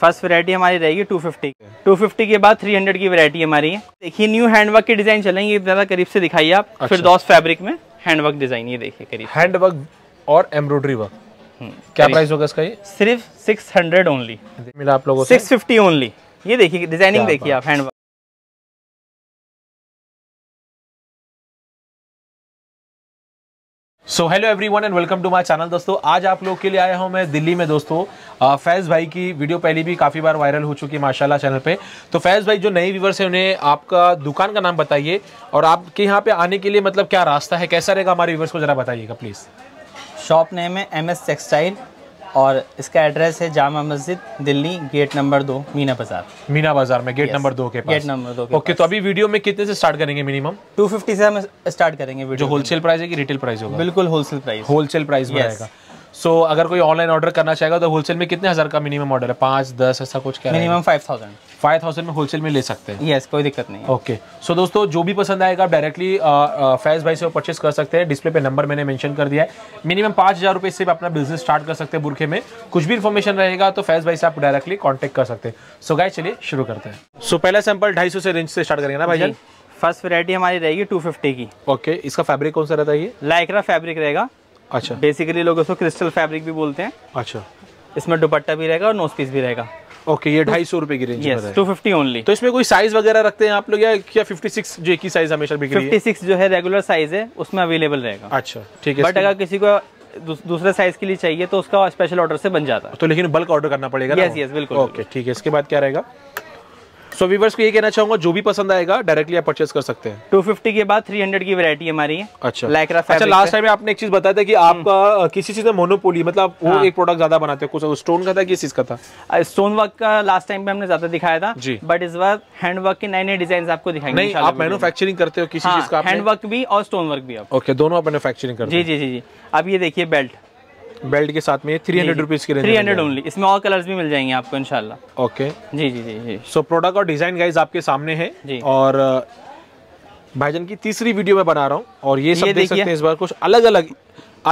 First variety हमारी रहेगी 250। 250 के बाद 300 की वैरायटी हमारी है। देखिए न्यू हैंडवर्क के डिजाइन चलेंगे, ज़्यादा करीब से दिखाइए आप। अच्छा। फिर फिरदौस फैब्रिक में हैंडवर्क डिजाइन, ये देखिए करीब हैंडवर्क और एम्ब्रॉयडरी वर्क। क्या प्राइस होगा इसका? ये सिर्फ 600 ओनली मिला आप लोगों को, 650 ओनली। ये देखिए डिजाइनिंग देखिए आप handwork. So hello everyone and welcome to my channel. दोस्तों आज आप लोग के लिए आया हूं मैं दिल्ली में। दोस्तों फैज़ भाई की वीडियो पहले भी काफ़ी बार वायरल हो चुकी है माशाल्लाह चैनल पे। तो फैज़ भाई जो नए व्यूवर्स हैं उन्हें आपका दुकान का नाम बताइए और आपके यहां पे आने के लिए मतलब क्या रास्ता है, कैसा रहेगा हमारे व्यूवर्स को ज़रा बताइएगा प्लीज़। शॉप नेम है MS टेक्सटाइल और इसका एड्रेस है जामा मस्जिद दिल्ली, गेट नंबर 2 मीना बाजार। मीना बाजार में गेट नंबर 2 के पास। गेट नंबर 2 के। ओके, तो अभी वीडियो में कितने से स्टार्ट करेंगे? मिनिमम 250 से हम स्टार्ट करेंगे वीडियो। जो होलसेल प्राइस है कि रिटेल प्राइस होगा? बिल्कुल होलसेल प्राइस। होलसेल प्राइस में आएगा। सो अगर कोई ऑनलाइन ऑर्डर करना चाहेगा तो होलसेल में कितने हज़ार का मिनिमम ऑर्डर है? 5-10 ऐसा कुछ? क्या मिनिमम 5000 में होलसेल में ले सकते हैं। यस, कोई दिक्कत नहीं। ओके सो दोस्तों जो भी पसंद आएगा आप डायरेक्टली फैज़ भाई से परचेस कर सकते हैं। डिस्प्ले पे नंबर मैंने मेंशन कर दिया है। मिनिमम 5000 रुपये से भी अपना बिजनेस स्टार्ट कर सकते हैं बुरखे में। कुछ भी इन्फॉर्मेशन रहेगा तो फैज़ भाई से आप डायरेक्टली कॉन्टैक्ट कर सकते हैं। सो गाइस चलिए शुरू करते हैं। सो पहला सैम्पल 250 से रेंज से स्टार्ट करेंगे ना भाईजान? फर्स्ट वैरायटी हमारी रहेगी 250 की। ओके, इसका फैब्रिक कौन सा रहता है? ये लाइक्रा फैब्रिक रहेगा। अच्छा, बेसिकली लोग उसको क्रिस्टल फैब्रिक भी बोलते हैं। अच्छा, इसमें दुपट्टा भी रहेगा और नोज पीस भी रहेगा। ओके, ये 250 रुपए की रेंज में है। 250 ओनली। तो इसमें कोई साइज वगैरह रखते हैं आप लोग या क्या 56 जो की साइज हमेशा बिक रही है? 56 जो है रेगुलर साइज है, उसमें अवेलेबल रहेगा। अच्छा ठीक है। बट अगर किसी को दूसरे साइज के लिए चाहिए तो उसका स्पेशल ऑर्डर से बन जाता है, तो लेकिन बल्क ऑर्डर करना पड़ेगा। यस यस बिल्कुल। ओके ठीक है, इसके बाद क्या रहेगा? सो व्यूअर्स को ये कहना चाहूंगा जो भी पसंद आएगा डायरेक्टली आप परचेस कर सकते हैं। 250 के बाद 300 की वैरायटी हमारी है। अच्छा, लाइक्रा फैब्रिक। अच्छा, लास्ट टाइम आपने एक चीज बताया था कि आपका किसी चीज में मोनोपोली, मतलब वो एक प्रोडक्ट ज्यादा बनाते हो, कुछ स्टोन का था, किस चीज का था? स्टोन वर्क का लास्ट टाइम पे हमने ज्यादा दिखाया था जी, बट इस बार हैंड वर्क के नए नए डिजाइन आपको दिखाएंगे। नहीं, आप मैन्युफैक्चरिंग करते हो किसी चीज का? हैंड वर्क भी और स्टोन वर्क भी। ओके, दोनों आप मैन्युफैक्चरिंग करते हो? जी जी जी। अब ये देखिए बेल्ट के साथ में 300 रुपीज की रेंज। 300 ओनली। इसमें और कलर्स भी मिल जाएंगे आपको इंशाल्लाह। ओके जी जी जी जी। सो प्रोडक्ट और डिजाइन गाइज आपके सामने है जी। और भाईजान की तीसरी वीडियो में बना रहा हूँ और ये सब देख सकते हैं। इस बार कुछ अलग अलग,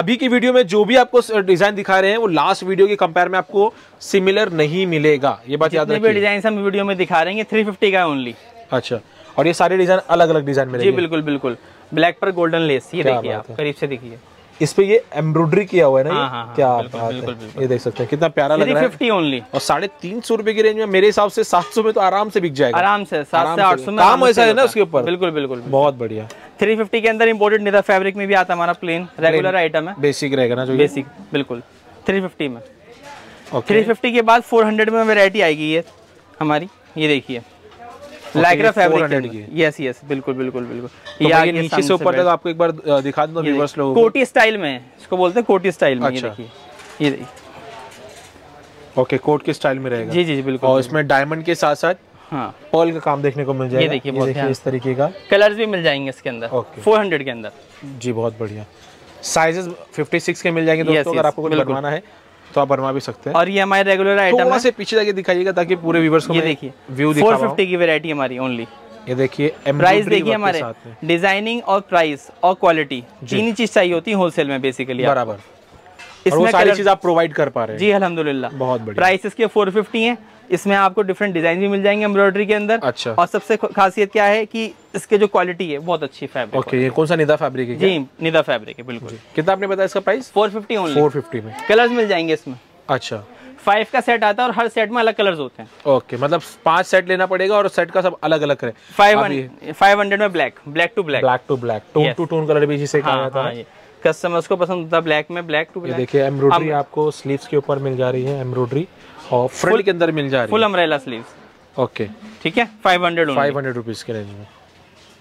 अभी की वीडियो में जो भी आपको डिजाइन दिखा रहे हैं वो लास्ट वीडियो के कंपेयर में आपको सिमिलर नहीं मिलेगा, ये बात याद रखिए। डिजाइन हम वीडियो में दिखा रहे हैं 350 का ओनली। अच्छा, और ये सारे डिजाइन अलग अलग डिजाइन में? जी बिल्कुल बिल्कुल। ब्लैक पर गोल्डन लेस, ये देखिए आप करीब से देखिए। इस पे ये एम्ब्रॉयडरी किया हुआ है ना? हाँ, क्या बिल्कुल, बात बिल्कुल, है बिल्कुल। ये देख सकते हैं कितना प्यारा लग रहा है। 350 ओनली। और 350 रुपए की रेंज में मेरे हिसाब से 700 में तो आराम से बिक जाएगा। आराम से 700 से 800 में। काम ऐसा है ना उसके ऊपर? बिल्कुल बिल्कुल। बहुत बढ़िया। 350 के अंदर इम्पोर्टेड नेता फैब्रिक में भी आता हमारा प्लेन रेगुलर आइटम है, बेसिक रहेगा ना जो बेसिक। बिल्कुल 350 में। 350 के बाद 400 में वेरायटी आएगी ये हमारी। ये देखिए लाइक्रा फैब्रिक। यस यस बिल्कुल बिल्कुल बिल्कुल। तो ये नीचे से ऊपर तक आपको एक बार दिखा दूं व्यूअर्स लोगों को। कोटी स्टाइल में, इसको बोलते हैं कोटी स्टाइल में। अच्छा, ये देखिए ये देखिए। ओके, कोट के स्टाइल में रहेगा। जी जी बिल्कुल। और इसमें डायमंड के साथ साथ पर्ल का काम देखने को मिल जाएगा। ये देखिए बहुत प्यारा इस तरीके का। कलर्स भी मिल जाएंगे इसके अंदर 400 के अंदर। जी बहुत बढ़िया। साइजेस 56 के मिल जाएंगे दोस्तों, अगर आपको कुछ बनवाना है तो आप बनवा भी सकते हैं। और ये हमारे रेगुलर आइटम है। तो पीछे जाके दिखाइएगा ताकि पूरे व्यूअर्स को ये देखिए व्यू दिखा। 450 की वैरायटी हमारी ओनली। ये देखिए प्राइस देखिए हमारे, डिजाइनिंग और प्राइस और क्वालिटी तीन ही चीज चाहिए होती है होलसेल में बेसिकली। बराबर, इसमें सारी चीज आप प्रोवाइड कर पा रहे हैं। जी अल्हम्दुलिल्लाह, बहुत बढ़िया। प्राइस इसके 450 है। इसमें आपको डिफरेंट डिजाइन भी मिल जाएंगे एम्ब्रॉयडरी के अंदर। अच्छा, और सबसे खासियत क्या है कि इसके जो क्वालिटी है बहुत अच्छी फैब्रिक। ओके, ये कौन सा निदा फैब्रिक है? जी निदा फैब्रिक है बिल्कुल। कितना आपने बताया इसका प्राइस? 450 ओनली। 450 में कलर्स मिल जाएंगे इसमें। अच्छा, 5 का सेट आता है और हर सेट में अलग कलर्स होते हैं। ओके, मतलब 5 सेट लेना पड़ेगा और सेट का सब अलग अलग है। 500 में black, black to black, black to black, tone to tone colour भी जिसे कहा जाता है। कस्टमर उसको पसंद होता है ब्लैक में, ब्लैक टू ब्लैक। देखिए एम्ब्रॉयडरी आपको स्लीव्स के ऊपर मिल जा रही है एम्ब्रॉयडरी और फ्रंट के अंदर मिल जा रही है फुल अम्ब्रेला स्लीव्स। ओके ठीक है, 500 रुपीज के रेंज में।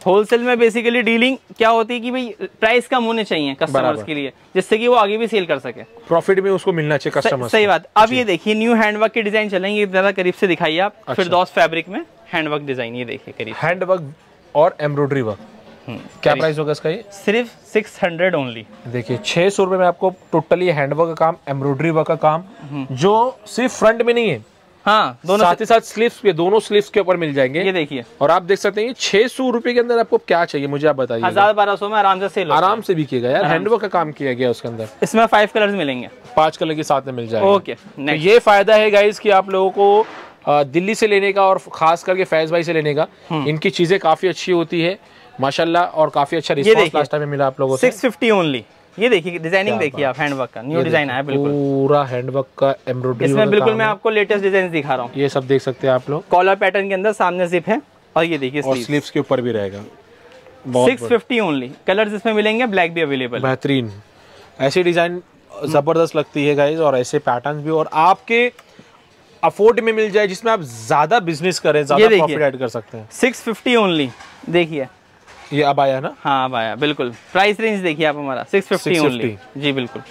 होलसेल में बेसिकली डीलिंग क्या होती है कि भाई प्राइस कम होने चाहिए कस्टमर्स के लिए, जिससे कि वो आगे भी सेल कर सके, प्रॉफिट में उसको मिलना चाहिए कस्टमर। सही बात। अब ये देखिए न्यू हैंडवर्क के डिजाइन चलेंगे, जरा करीब से दिखाइए आप। फिरदौस फैब्रिक में हैंडवर्क डिजाइन, ये देखिए करीब हैंडवर्क और एम्ब्रॉयडरी वर्क। क्या प्राइस होगा इसका? ये सिर्फ 600 ओनली। देखिए 600 रुपए में आपको टोटली हैंडवर्क का काम, एम्ब्रॉयडरी वर्क का काम, जो सिर्फ फ्रंट में नहीं है हाँ, दोनों साथ ही साथ स्लीव्स पे, दोनों स्लीव्स के ऊपर मिल जाएंगे। ये देखिए, और आप देख सकते हैं 600 रुपए के अंदर आपको क्या चाहिए मुझे आप बताइए। 1000-1200 में आराम से सेल, आराम से भी किया गया, हैंडवर्क का काम किया गया उसके अंदर। इसमें 5 कलर्स मिलेंगे, 5 कलर के साथ में मिल जाएगा। ओके, तो ये फायदा है गाइस कि आप लोगों को दिल्ली से लेने का और खास करके फैज भाई से लेने का, इनकी चीजें काफी अच्छी होती है माशाल्लाह, और काफी अच्छा रिस्पॉन्स लास्ट टाइम में मिला आप लोगों को। 650 ओनली। ये देखिए डिजाइनिंग, देखिए आप हैंडवर्क का न्यू डिजाइन आया, बिल्कुल पूरा हैंडवर्क का एम्ब्रॉयडरी इसमें बिल्कुल। मैं आपको लेटेस्ट डिजाइन दिखा रहा हूँ, ये सब देख सकते हैं आप लोग। कॉलर पैटर्न के अंदर सामने जिप है, और ये देखिए स्लीव्स के ऊपर भी रहेगा। 650 ओनली। कलर्स इसमें मिलेंगे, ब्लैक भी अवेलेबल। बेहतरीन, ऐसी डिजाइन जबरदस्त लगती है गाइज, और ऐसे पैटर्न भी, और आपके अफोर्ड में मिल जाए जिसमें आप ज्यादा बिजनेस करें, ज्यादा प्रॉफिट ऐड कर सकते हैं। 650 ओनली। देखिए ये अब आया ना, हाँ अब आया बिल्कुल। प्राइस रेंज देखिए आप हमारा 650 ओनली। जी बिल्कुल।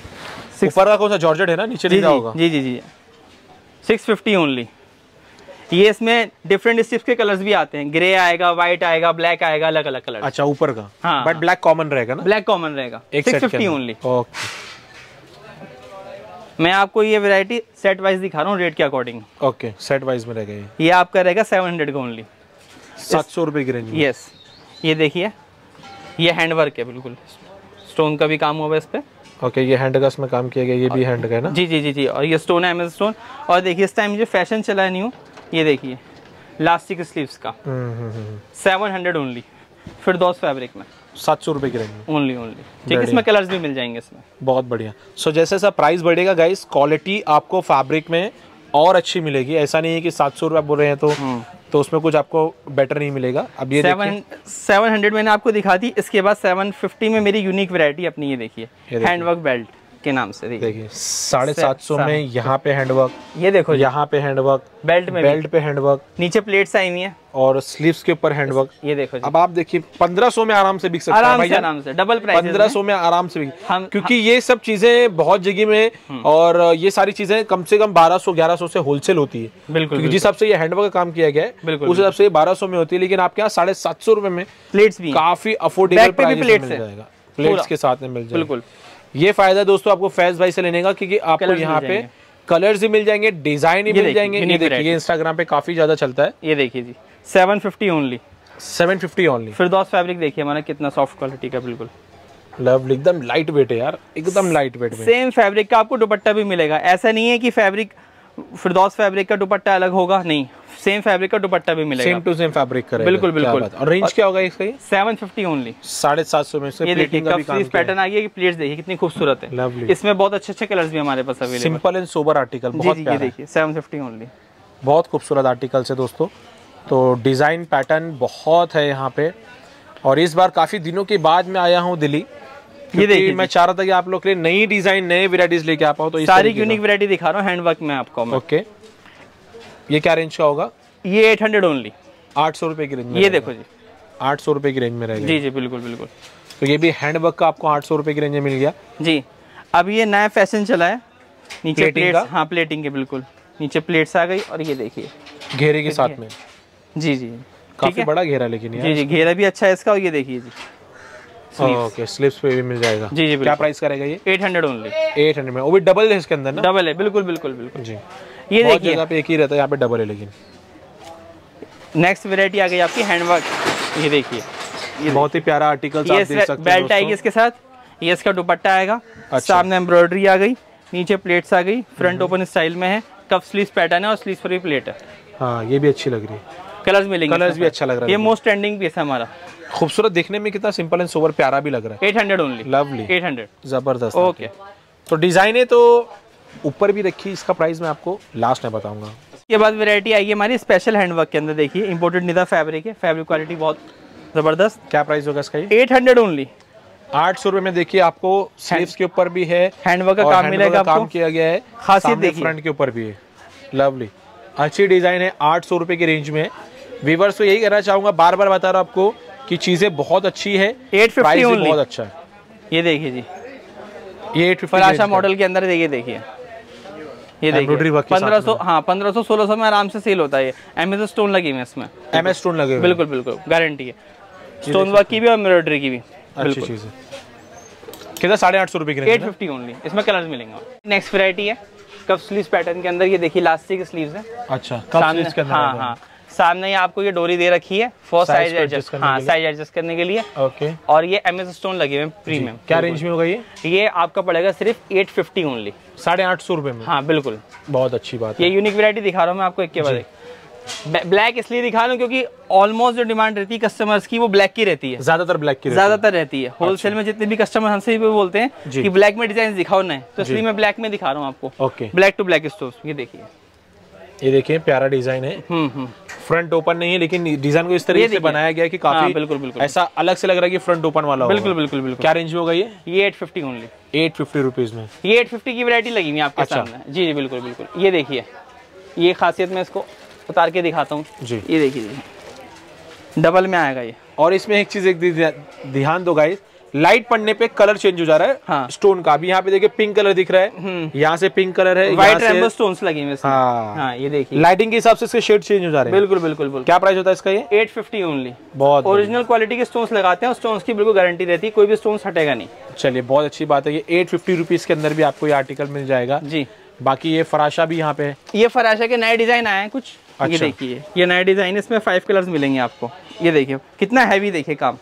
ऊपर का कौन सा जॉर्जेट है ना, नीचे लिखा होगा। जी जी जी, 650 ओनली। ये इसमें डिफरेंट स्ट्रिप्स के कलर्स भी आते हैं, ग्रे आएगा, व्हाइट आएगा, ब्लैक आएगा, अलग अलग कलर। अच्छा ऊपर का, हाँ बट ब्लैक कॉमन रहेगा ना, ब्लैक कॉमन रहेगा। 650 ओनली। मैं आपको ये वैरायटी सेट वाइज दिखा रहा हूँ रेट के अकॉर्डिंग। ओके, सेट वाइज में रहेगा ये आपका रहेगा 700 का ओनली, 700 रुपये की रेंज। यस, ये देखिए ये हैंडवर्क है, बिल्कुल स्टोन का भी काम हुआ है इस पे। ओके, ये हैंड का इसमें काम किया गया, ये भी हैंड का है ना। जी जी जी जी, और ये स्टोन है एमएस स्टोन। और देखिए इस टाइम जो फैशन चला है न्यू, ये देखिए लास्टिक स्लीव्स का 700 ओनली। फिर 2 फैब्रिक में 700 रुपए की रहेंगे ओनली ओनली। ठीक, इसमें कलर्स भी मिल जाएंगे इसमें। बहुत बढ़िया। सो जैसे जैसा प्राइस बढ़ेगा गाइस, क्वालिटी आपको फैब्रिक में और अच्छी मिलेगी। ऐसा नहीं है कि 700 रुपए आप बोल रहे हैं तो उसमें कुछ आपको बेटर नहीं मिलेगा। अब ये 700 मैंने आपको दिखा दी, इसके बाद 750 में मेरी यूनिक वैरायटी अपनी, ये देखिए हैंडवर्क बेल्ट के नाम से। देखिए 750 में यहाँ पे हैंडवर्क, ये देखो यहाँ पे हैंडवर्क, बेल्ट में बेल्ट पे हैंडवर्क, नीचे प्लेट्स आई हुई है, और स्लीव्स के ऊपर हैंडवर्क। ये देखो, अब आप देखिए 1500 में आराम से बिक सकता है भाई, आराम से डबल प्राइस 1500 में आराम से बिक, क्योंकि ये सब चीजें बहुत जगह में, और ये सारी चीजें कम से कम 1200-1100 से होलसेल होती है। बिल्कुल, जिस हिसाब से ये हैंडवर्क का काम किया गया है उस हिसाब से 1200 में होती है, लेकिन आपके यहाँ 750 रुपए में प्लेट्स भी काफी अफोर्डेबल प्राइस में जाएगा, प्लेट्स के साथ में मिल जाएगा। बिल्कुल, ये फायदा दोस्तों आपको फैज भाई से लेने का, क्योंकि आपको यहाँ पे कलर्स भी मिल जाएंगे, डिजाइन भी मिल जाएंगे। ये देखिए इंस्टाग्राम पे काफी ज्यादा चलता है। ये देखिए जी 750 ओनली, 750 ओनली। फिर 2 फैब्रिक देखिए हमारा कितना सॉफ्ट क्वालिटी का, बिल्कुल लवली, एकदम लाइट वेट है यार, एकदम लाइट वेट। सेम फैब्रिक का आपको दुपट्टा भी मिलेगा, ऐसा नहीं है कि फैब्रिक फिरदौस फैब्रिक का दुपट्टा अलग होगा, नहीं, सेम फैब्रिक का दुपट्टा भी मिलेगा, सेम टू सेम फैब्रिक का। बिल्कुल बिल्कुल। और रेंज क्या होगा इसका? 750 ओनली, 750 में। ये देखिए पैटर्न आ गया, कि प्लेट्स देखिए कितनी खूबसूरत है, इसमें बहुत अच्छे अच्छे कलर्स भी हमारे पास available. Simple and sober article, बहुत प्यारा। ये देखिए 750 ओनली, बहुत खूबसूरत आर्टिकल है दोस्तों। तो डिजाइन पैटर्न बहुत है यहाँ पे, और इस बार काफी दिनों के बाद में आया हूँ दिल्ली। ये देखिए, मैं चाह रहा था कि आप लोग के लिए नई डिजाइन, नए वैरायटीज लेके आ पाऊं, तो सारी यूनिक वैरायटी दिखा रहा हूं हैंडवर्क में आपको। ओके, ये क्या रेंज का होगा? ये 800 ओनली, 800 रुपए की रेंज में। ये देखो जी 800 रुपए की रेंज में रहेगा। जी जी बिल्कुल बिल्कुल। तो ये भी हैंडवर्क का आपको 800 रुपए की रेंज में मिल गया। जी, अब ये नया फैशन चला है, नीचे प्लेट्स, हाँ प्लेटिंग के, बिल्कुल नीचे प्लेट्स आ गई, और ये देखिए घेरे के साथ में। जी जी, काफी बड़ा घेरा, लेकिन जी जी घेरा भी अच्छा है इसका। और ये देखिए जी ओके, स्लिप्स पे भी मिल जाएगा। जी जी, क्या प्राइस करेगा ये? 800 ओनली, 800 में। वो भी डबल है इसके अंदर ना, डबल है बिल्कुल बिल्कुल बिल्कुल। जी, ये देखिए यहाँ पे एक ही रहता है, यहाँ पे डबल है। लेकिन नेक्स्ट वैरायटी आ गई आपकी हैंडवर्क। ये देखिए बहुत ही प्यारा आर्टिकल, आप देख सकते हैं। बेल्ट आएगी इसके साथ, ये इसका दुपट्टा आएगा, सामने एम्ब्रॉयडरी आ गई, नीचे प्लेट्स आ गई, फ्रंट ओपन स्टाइल में है, कफ स्लीव्स पैटर्न है, और स्लीव्स पर भी प्लेट है। हाँ ये भी अच्छी लग रही है, कलर्स मिलेंगे, कलर्स भी अच्छा लग रहा है। ये मोस्ट ट्रेंडिंग पीस है हमारा, खूबसूरत दिखने में, कितना सिंपल एंड सोबर प्यारा भी लग रहा है। 800 ओनली, लवली 800, जबरदस्त। ओके, तो डिजाइने तो ऊपर भी रखी, इसका प्राइस मैं आपको लास्ट में बताऊंगा। इसके बाद वैरायटी आई है हमारी स्पेशल हैंडवर्क के अंदर। देखिए इंपोर्टेड निदा फैब्रिक है, फैब्रिक क्वालिटी बहुत जबरदस्त। क्या प्राइस होगा इसका? 800 ओनली, 800 रुपए में। देखिए आपको स्लीव्स के ऊपर भी है, हैंडवर्क का काम मिलेगा, काम किया गया है, खासियत देखिए फ्रंट के ऊपर भी है। लवली, अच्छी डिजाइन है, 800 रुपए की रेंज में। व्यूअर्स को यही कहना चाहूंगा, बार बार बता रहा हूँ आपको कि चीजें बहुत अच्छी है, 850 ओनली, बहुत अच्छा है। ये देखिए जी, ये 850 मॉडल के अंदर, ये देखिए, ये देखिए 1500, हाँ 1500-1600 में आराम से सेल होता है। एमएस स्टोन लगी हुई इसमें, एमएस स्टोन लगे हुए, बिल्कुल बिल्कुल गारंटी है, स्टोन वर्क की भी और एम्ब्रॉयडरी की भी, अच्छी चीज है। कितना? 850 रुपए की, 850 ओनली। इसमें कलर मिलेंगे। नेक्स्ट वैरायटी है कफ स्लीव्स पैटर्न के अंदर ये देखिए इलास्टिक स्लीव्स है। अच्छा, हाँ हाँ, सामने ही आपको ये डोरी दे रखी है फॉर साइज एडजस्ट, हाँ साइज एडजस्ट करने के लिए। ओके, और ये एमएस स्टोन लगे हुए प्रीमियम। क्या रेंज में होगा ये? ये आपका पड़ेगा सिर्फ 850 ओनली, 850 रुपए में। हाँ बिल्कुल, बहुत अच्छी बात है। ये यूनिक वैरायटी दिखा रहा हूँ मैं आपको एक के बाद एक। ब्लैक इसलिए दिखा रहा हूँ क्योंकि ऑलमोस्ट जो डिमांड रहती है कस्टमर्स की वो ब्लैक की रहती है, ज्यादातर ब्लैक की रहती है। होलसेल में जितने भी कस्टमर हमसे बोलते हैं कि ब्लैक में डिजाइन दिखाओ ना, तो इसलिए मैं ब्लैक में दिखा रहा हूँ आपको। ब्लैक टू ब्लैक स्टोन, ये देखिए, ये देखिए प्यारा डिजाइन है। फ्रंट ओपन नहीं है लेकिन डिजाइन को इस तरीके से बनाया गया है कि काफी बिल्कुल बिल्कुल ऐसा अलग से लग रहा है कि फ्रंट ओपन वाला होगा। बिल्कुल बिल्कुल बिल्कुल। क्या रेंज होगा ये? ये 850 ओनली, 850 रुपीस में। ये 850 की वैरायटी लगी हुई आपके सामने। जी जी बिल्कुल बिल्कुल। ये देखिए, ये खासियत मैं इसको उतार के दिखाता हूँ जी। ये देखिए डबल में आएगा ये। और इसमें एक चीज ध्यान दो गाइस, लाइट पड़ने पे कलर चेंज हो जा रहा है। हाँ। स्टोन का भी यहाँ पे देखिए पिंक कलर दिख रहा है, यहाँ से पिंक कलर है, व्हाइट रेनबो स्टोन्स लगे हैं इसमें। हाँ। हाँ, ये देखिए लाइटिंग के हिसाब से इसके शेड चेंज हो जा रहे हैं। बिल्कुल बिल्कुल। क्या प्राइस होता है इसका? ये 850 ओनली। बहुत ओरिजिनल क्वालिटी के स्टोन्स लगाते हैं, स्टोन्स की बिल्कुल गारंटी रहती है, कोई भी स्टोन्स हटेगा नहीं। चलिए बहुत अच्छी बात है। ये 850 रुपीज के अंदर भी आपको ये आर्टिकल मिल जाएगा जी। बाकी ये फराशा भी यहाँ पे, ये फराशा के नए डिजाइन आए हैं कुछ। ये देखिए ये नया डिजाइन, इसमें 5 कलर्स मिलेंगे आपको। ये देखिए कितना हैवी, देखिए काम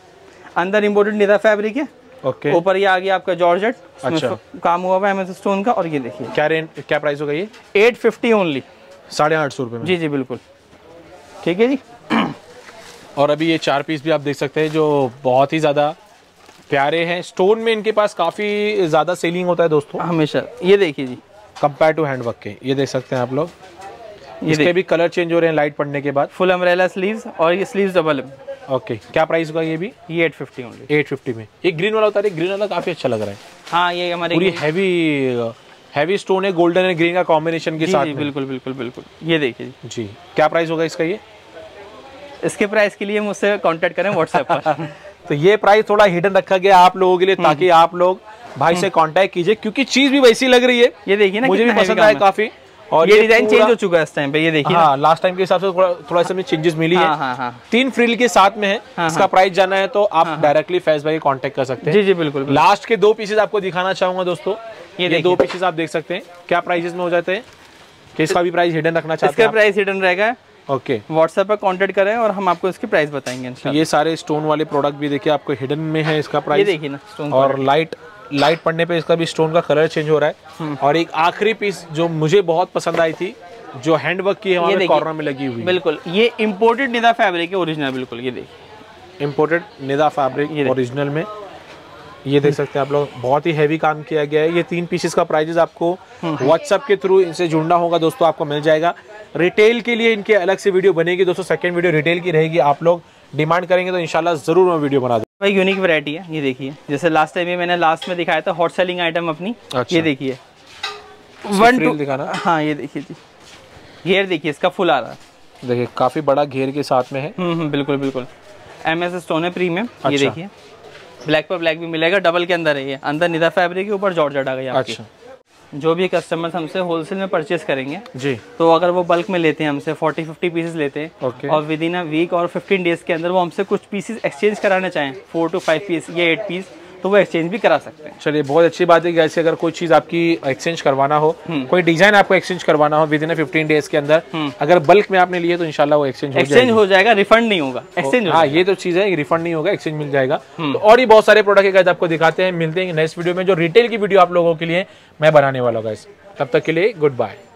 अंदर इम्पोर्टेड निदा फैब्रिक है। ओके, ऊपर ये आ गया आपका जॉर्जेट। अच्छा, काम हुआ हुआ एमएस स्टोन का। और ये देखिए क्या प्राइस होगा ये? 850 ओनली, 850 रुपए में। जी जी बिल्कुल, ठीक है जी। और अभी ये 4 पीस भी आप देख सकते हैं जो बहुत ही ज्यादा प्यारे हैं। स्टोन में इनके पास काफी ज्यादा सेलिंग होता है दोस्तों हमेशा। ये देखिए जी, कंपेयर टू हैंडवर्क के, ये देख सकते हैं आप लोग। इसके भी कलर चेंज हो रहे हैं लाइट पड़ने के बाद। फुल अम्ब्रेला स्लीव्स और ये स्लीव्स डबल। ओके, क्या प्राइस होगा ये भी? ये 850 ओनली, 850 में। एक ग्रीन वाला उतारिए, ग्रीन वाला काफी अच्छा लग रहा है। हाँ, ये हमारे पूरी हैवी स्टोन है, गोल्डन एंड ग्रीन का कॉम्बिनेशन के साथ। बिल्कुल बिल्कुल बिल्कुल। ये देखिए जी, क्या प्राइस होगा इसका ये? इसके प्राइस के लिए मुझसे कांटेक्ट करें व्हाट्सएप पर। तो ये प्राइस थोड़ा हिडन रखा गया आप लोगों के लिए, ताकि आप लोग भाई से कांटेक्ट कीजिए, क्योंकि चीज भी वैसी लग रही है। ये देखिए ना, मुझे भी पसंद आया काफी। और ये डिजाइन चेंज हो चुका है इस टाइम पे, ये देखिए। हाँ, लास्ट टाइम के हिसाब से थोड़ा सा चेंजेस मिली है। हाँ, हाँ, हाँ। 3 फ्रिल के साथ में है। हाँ, इसका प्राइस जानना है तो आप डायरेक्टली फैज भाई कांटेक्ट कर सकते हैं। जी जी बिल्कुल। लास्ट के 2 पीसेज आपको दिखाना चाहूंगा दोस्तों। ये 2 पीसेज आप देख सकते हैं। क्या प्राइसेस में हो जाते हैं? इसका भी प्राइस हिडन रखना चाहते हैं? इसका प्राइस हिडन रहेगा। ओके, व्हाट्सएप पर कांटेक्ट करें और हम आपको इसके प्राइस बताएंगे। ये सारे स्टोन वाले प्रोडक्ट भी देखिए आपको हिडन में है इसका प्राइस। देखिए ना स्टोन, और लाइट पड़ने पे इसका भी स्टोन का कलर चेंज हो रहा है। और एक आखिरी पीस जो मुझे बहुत पसंद आई थी, जो हैंडवर्क की है, कॉर्नर में लगी हुई। बिल्कुल, ये इम्पोर्टेड निदा फैब्रिक है ओरिजिनल। बिल्कुल, ये देखिए इम्पोर्टेड निदा फैब्रिक ओरिजिनल में। ये देख सकते हैं आप लोग, बहुत ही हैवी काम किया गया है। ये 3 पीसेस का प्राइजेस आपको व्हाट्सएप के थ्रू इनसे जुड़ना होगा दोस्तों, आपको मिल जाएगा। रिटेल के लिए इनके अलग से वीडियो बनेगी दोस्तों, 2nd वीडियो रिटेल की रहेगी। आप लोग डिमांड करेंगे तो इंशाल्लाह जरूर मैं वीडियो बना दूँ। भाई यूनिक वैरायटी है, ये देखिए। जैसे लास्ट टाइम मैंने लास्ट में दिखाया था हॉट सेलिंग आइटम अपनी। अच्छा। ये देखिए 1 2 दिखाना। हाँ, ये देखिए जी, घेर देखिए इसका फुल आ रहा है। देखिए काफी बड़ा घेर के साथ में है। बिल्कुल बिल्कुल। एमएस स्टोन है प्रीमियम। अच्छा। ये देखिए ब्लैक पर ब्लैक भी मिलेगा, डबल के अंदर है। अंदर निदा फैब्रिक के ऊपर जॉर्जेट आ गई आपकी। अच्छा। जो भी कस्टमर्स हमसे होलसेल में परचेस करेंगे जी, तो अगर वो बल्क में लेते हैं हमसे 40-50 पीसेस लेते हैं। ओके। और विद इन अ वीक और 15 डेज के अंदर वो हमसे कुछ पीसेस एक्सचेंज कराना चाहें, 4 to 5 पीस या 8 पीस, तो वो एक्सचेंज भी करा सकते हैं। चलिए बहुत अच्छी बात है। जैसे अगर कोई चीज आपकी एक्सचेंज करवाना हो, कोई डिजाइन आपको एक्सचेंज करवाना हो विद इन 15 डेज के अंदर, अगर बल्क में आपने लिए तो इंशाल्लाह वो एक्सचेंज हो जाएगा, रिफंड नहीं होगा। एक्सचेंज, हाँ ये तो चीज है, रिफंड नहीं होगा, एक्सचेंज मिल जाएगा। तो और ही बहुत सारे प्रोडक्ट गाइस आपको दिखाते हैं। मिलते हैं नेक्स्ट वीडियो में, जो रिटेल की वीडियो आप लोगों के लिए मैं बनाने वाला हूँ गाइस। तब तक के लिए गुड बाय।